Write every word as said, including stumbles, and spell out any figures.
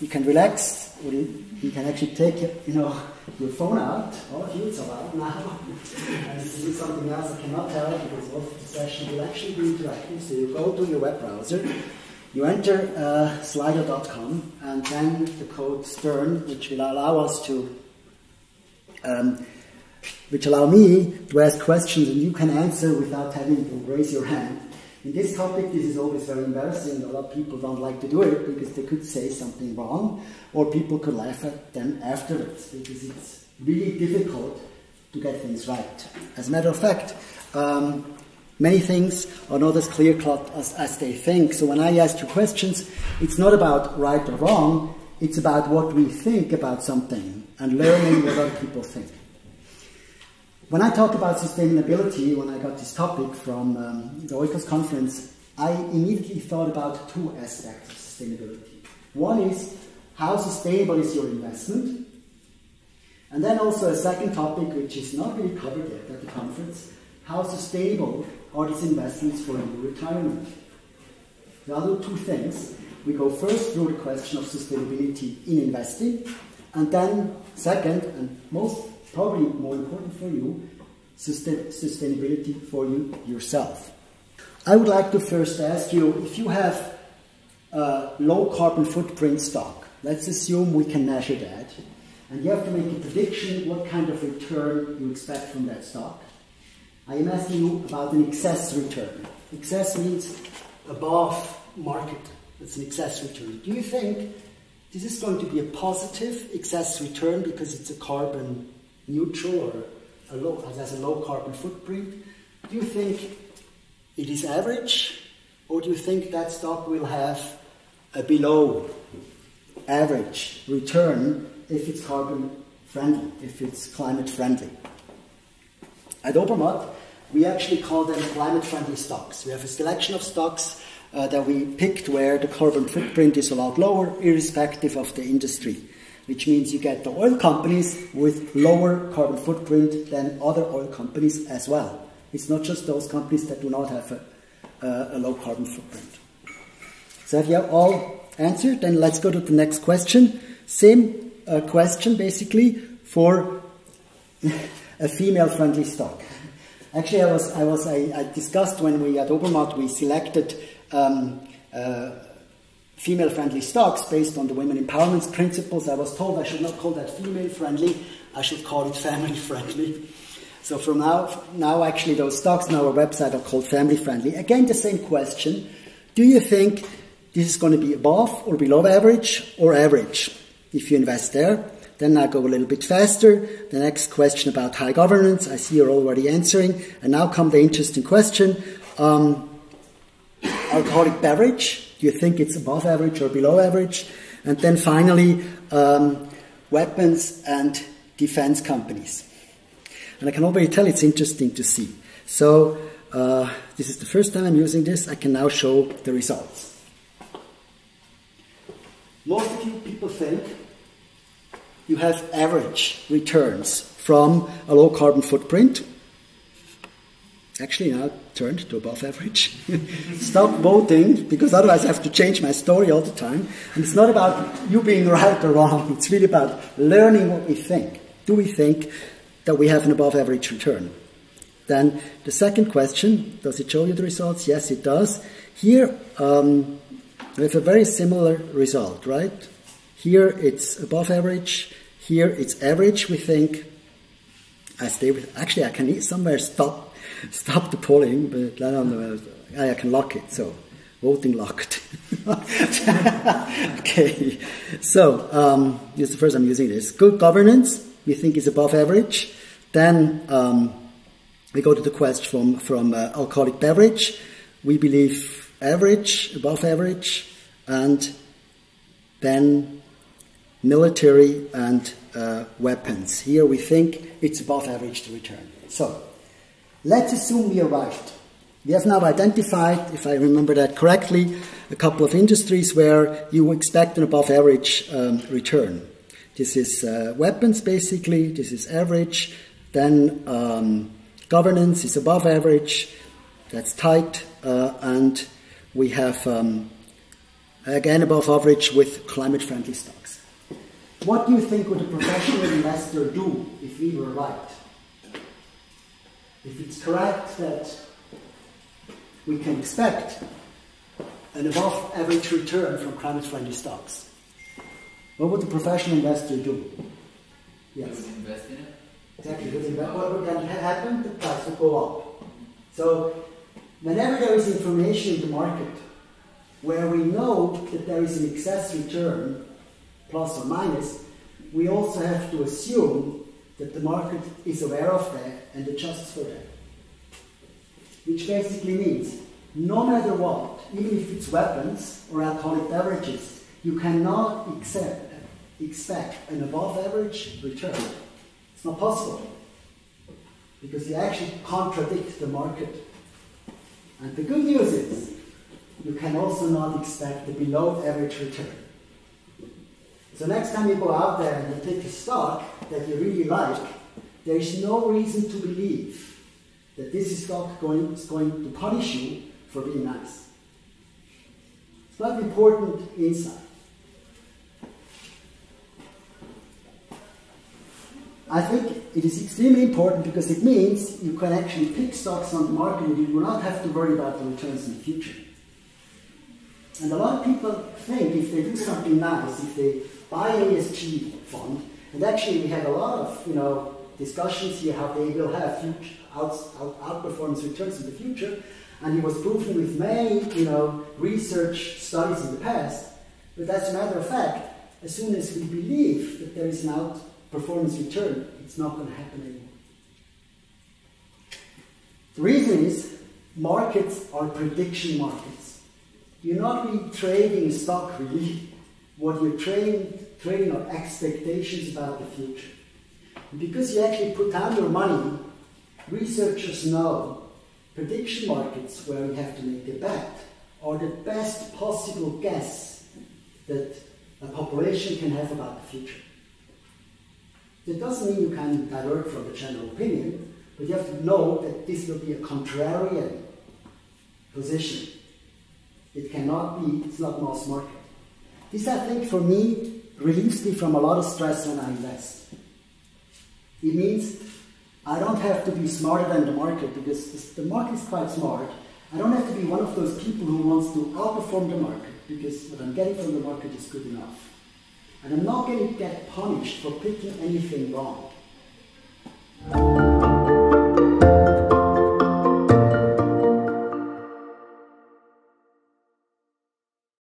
you can relax, or you, you can actually take you know, your phone out. All of you, it's allowed now. And this is something else I cannot tell because all of the session will actually be interactive. So you go to your web browser, you enter uh, slido dot com, and then the code Stern, which will allow us to, um, which allow me to ask questions and you can answer without having to raise your hand. In this topic, this is always very embarrassing. A lot of people don't like to do it because they could say something wrong or people could laugh at them afterwards because it's really difficult to get things right. As a matter of fact, um, many things are not as clear-cut as, as they think. So when I ask you questions, it's not about right or wrong. It's about what we think about something and learning what other people think. When I talk about sustainability, when I got this topic from um, the Oikos conference, I immediately thought about two aspects of sustainability. One is, how sustainable is your investment? And then also a second topic, which is not really covered yet at the conference, how sustainable are these investments for your retirement? The other two things, we go first through the question of sustainability in investing, and then second, and most probably more important for you, sustain sustainability for you yourself. I would like to first ask you, if you have a low carbon footprint stock, let's assume we can measure that, and you have to make a prediction what kind of return you expect from that stock. I am asking you about an excess return. Excess means above market. That's an excess return. Do you think this is going to be a positive excess return because it's a carbon neutral or a low, has a low carbon footprint? Do you think it is average, or do you think that stock will have a below average return if it's carbon friendly, if it's climate friendly? At Obermatt, we actually call them climate friendly stocks. We have a selection of stocks uh, that we picked where the carbon footprint is a lot lower, irrespective of the industry, which means you get the oil companies with lower carbon footprint than other oil companies as well. It's not just those companies that do not have a, uh, a low carbon footprint. So if you have all answered, then let's go to the next question. Same uh, question basically for a female-friendly stock. Actually, I was I was I, I discussed when we at Obermatt we selected Um, uh, female-friendly stocks based on the women empowerment principles. I was told I should not call that female-friendly, I should call it family-friendly. So from now, now actually those stocks on our website are called family-friendly. Again, the same question. Do you think this is going to be above or below average or average if you invest there? Then I go a little bit faster. The next question about high governance, I see you're already answering. And now come the interesting question. Um, alcoholic beverage. Do you think it's above average or below average? And then finally, um, weapons and defense companies. And I can already tell it's interesting to see. So uh, this is the first time I'm using this. I can now show the results. Most of you people think you have average returns from a low carbon footprint. Actually, now it turned to above average. Stop voting, because otherwise I have to change my story all the time. And it's not about you being right or wrong. It's really about learning what we think. Do we think that we have an above average return? Then the second question, does it show you the results? Yes, it does. Here, um, we have a very similar result, right? Here it's above average. Here it's average, we think. I stay with, actually, I can somewhere stop. Stop the polling, but I don't know. I can lock it, so voting locked. Okay, so um, this is the first I'm using this. Good governance, we think is above average. Then um, we go to the question from, from uh, alcoholic beverage. We believe average, above average, and then military and uh, weapons. Here we think it's above average to return. So let's assume we are right. We have now identified, if I remember that correctly, a couple of industries where you expect an above average um, return. This is uh, weapons, basically. This is average. Then um, governance is above average. That's tight. Uh, and we have um, again above average with climate-friendly stocks. What do you think would a professional investor do if we were right? If it's correct that we can expect an above average return from climate-friendly stocks, what would a professional investor do? Yes. Would invest in it. Exactly. What would then happen? The price would go up. So whenever there is information in the market where we know that there is an excess return, plus or minus, we also have to assume that the market is aware of that and adjusts for that. Which basically means, no matter what, even if it's weapons or alcoholic beverages, you cannot accept, expect an above average return. It's not possible. Because you actually contradict the market. And the good news is, you can also not expect a below average return. So next time you go out there and you pick a stock that you really like, there is no reason to believe that this stock going, is going to punish you for being nice. It's not an important insight. I think it is extremely important because it means you can actually pick stocks on the market and you will not have to worry about the returns in the future. And a lot of people think if they do something nice, if they buy an E S G fund, and actually we had a lot of you know discussions here how they will have huge out, out, outperformance returns in the future, and it was proven with many you know research studies in the past. But as a matter of fact, as soon as we believe that there is an outperformance return, it's not going to happen anymore. The reason is markets are prediction markets. You're not really trading stock, really. What you're trading, trading are expectations about the future. And because you actually put down your money, researchers know prediction markets where you have to make a bet are the best possible guess that a population can have about the future. That doesn't mean you can divert from the general opinion, but you have to know that this will be a contrarian position. It cannot be, it's not mass market. This, I think, for me, relieves me from a lot of stress when I invest. It means I don't have to be smarter than the market, because the market is quite smart. I don't have to be one of those people who wants to outperform the market, because what I'm getting from the market is good enough. And I'm not going to get punished for picking anything wrong.